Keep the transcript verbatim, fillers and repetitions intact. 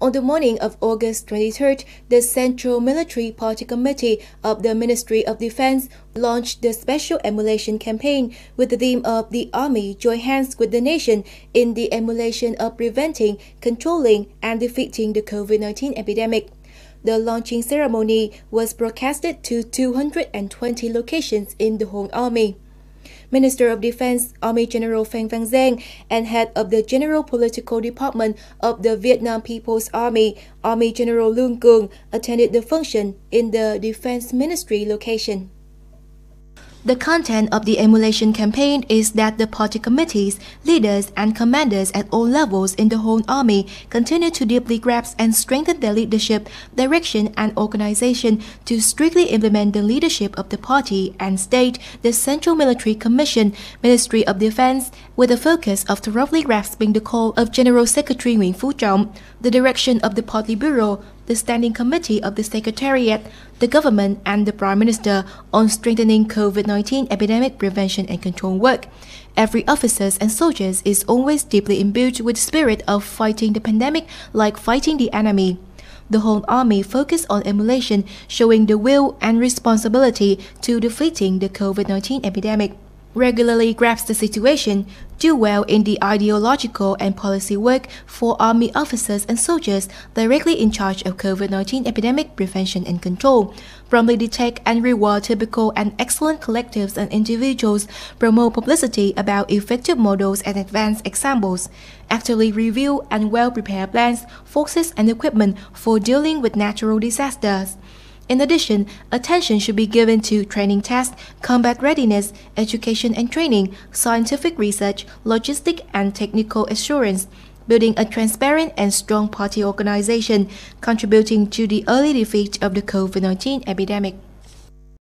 On the morning of August twenty-third, the Central Military Party Committee of the Ministry of Defense launched the special emulation campaign with the theme of the Army join hands with the nation in the emulation of preventing, controlling, and defeating the COVID nineteen epidemic. The launching ceremony was broadcasted to two hundred twenty locations in the whole Army. Minister of Defense Army General Pham Van Zheng and head of the General Political Department of the Vietnam People's Army, Army General Luong Cuong, attended the function in the Defense Ministry location. The content of the emulation campaign is that the party committees, leaders and commanders at all levels in the whole Army continue to deeply grasp and strengthen their leadership, direction and organization to strictly implement the leadership of the party and state, the Central Military Commission, Ministry of Defense, with a focus of thoroughly grasping the call of General Secretary Nguyễn Phú Trọng, the direction of the Politburo, the Standing Committee of the Secretariat, the Government and the Prime Minister on strengthening COVID nineteen epidemic prevention and control work. Every officer and soldier is always deeply imbued with the spirit of fighting the pandemic like fighting the enemy. The whole Army focused on emulation, showing the will and responsibility to defeating the COVID nineteen epidemic. Regularly grasp the situation, do well in the ideological and policy work for Army officers and soldiers directly in charge of COVID nineteen epidemic prevention and control, promptly detect and reward typical and excellent collectives and individuals, promote publicity about effective models and advanced examples, actively review and well-prepare plans, forces and equipment for dealing with natural disasters. In addition, attention should be given to training tasks, combat readiness, education and training, scientific research, logistic and technical assurance, building a transparent and strong party organization, contributing to the early defeat of the COVID nineteen epidemic.